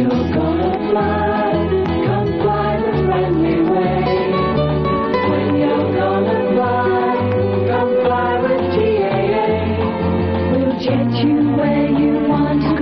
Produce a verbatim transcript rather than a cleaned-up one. you're gonna fly, come fly the friendly way. When you're gonna fly, come fly with T A A. We'll jet you where you want to go.